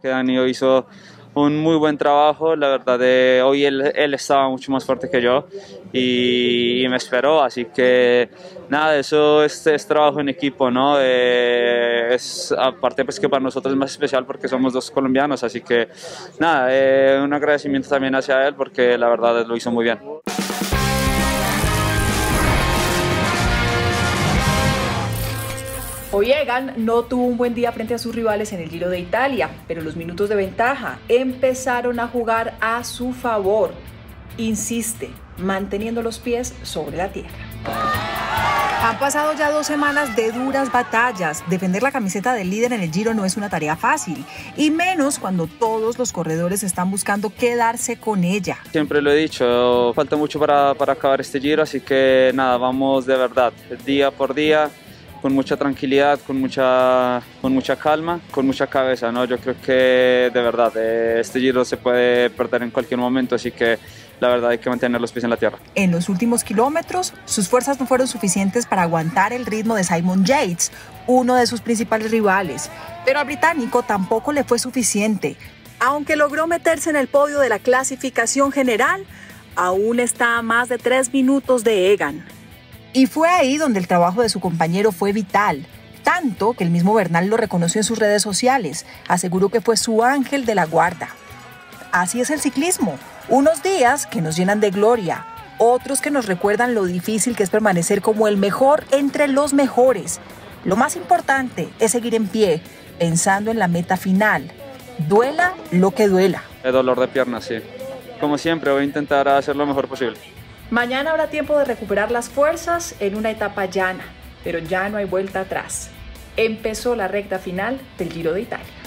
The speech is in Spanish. Que Dani hizo un muy buen trabajo, la verdad. Hoy él estaba mucho más fuerte que yo y me esperó, así que nada, eso es trabajo en equipo, ¿no? Es aparte pues que para nosotros es más especial porque somos dos colombianos, así que nada, un agradecimiento también hacia él porque la verdad lo hizo muy bien. Hoy Egan no tuvo un buen día frente a sus rivales en el Giro de Italia, pero los minutos de ventaja empezaron a jugar a su favor. Insiste, manteniendo los pies sobre la tierra. Han pasado ya 2 semanas de duras batallas. Defender la camiseta del líder en el Giro no es una tarea fácil, y menos cuando todos los corredores están buscando quedarse con ella. Siempre lo he dicho, falta mucho para acabar este Giro, así que nada, vamos de verdad, día por día, con mucha tranquilidad, con mucha calma, con mucha cabeza, ¿no? Yo creo que de verdad este Giro se puede perder en cualquier momento, así que la verdad hay que mantener los pies en la tierra. En los últimos kilómetros, sus fuerzas no fueron suficientes para aguantar el ritmo de Simon Yates, uno de sus principales rivales, pero al británico tampoco le fue suficiente. Aunque logró meterse en el podio de la clasificación general, aún está a más de 3 minutos de Egan. Y fue ahí donde el trabajo de su compañero fue vital, tanto que el mismo Bernal lo reconoció en sus redes sociales, aseguró que fue su ángel de la guarda. Así es el ciclismo, unos días que nos llenan de gloria, otros que nos recuerdan lo difícil que es permanecer como el mejor entre los mejores. Lo más importante es seguir en pie, pensando en la meta final, duela lo que duela. El dolor de piernas, sí. Como siempre, voy a intentar hacer lo mejor posible. Mañana habrá tiempo de recuperar las fuerzas en una etapa llana, pero ya no hay vuelta atrás. Empezó la recta final del Giro de Italia.